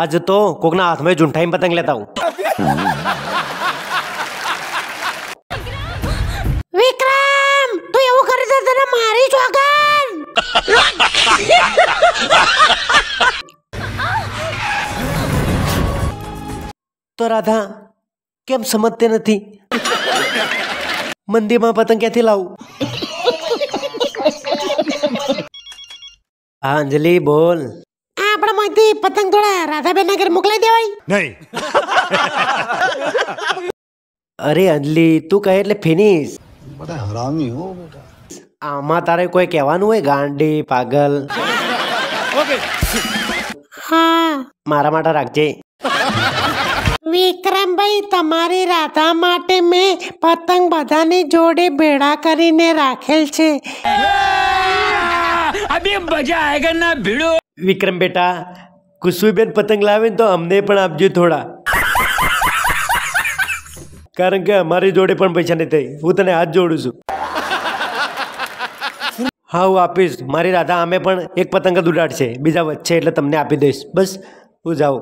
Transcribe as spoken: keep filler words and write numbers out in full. आज तो कोकना हाथ में जुंठा में पतंग लेता हूँ। विक्रम तू एवं कर दे तेरा मारी जोगन। तो राधा केम समजते नथी मंदी में पतंग क्या थी लाऊ। अंजलि बोल पतंग थोड़ा राधाबेन नगर मोकलाई देवाई नहीं। अरे अंजलि तू कहे એટલે फिनिश बड़ा हरामी हो बेटा। આમાં તારે કોઈ કહેવાનું હોય ગાંડી પાગલ। ઓકે હા મારા માટે રાખજે। વિક્રમ ભાઈ તમારી રાધા માટે મે પતંગ બધાની જોડે ભેળા કરીને રાખેલ છે। अभी मजा आएगा ना भिड़ो। विक्रम बेटा कुसुम बेन पतंग लावे तो हमने पण आपजो थोड़ा कारण के हमारी जोड़े पण पैसा नहीं थे। हूँ तने हाथ जोड़ू छू। हाँ हूँ आपीश मारी राधा आमे पण एक पतंग ज उड़ाडशे बीजा वच्चे एटले तमने आपी दईश बस। हूँ जाओ।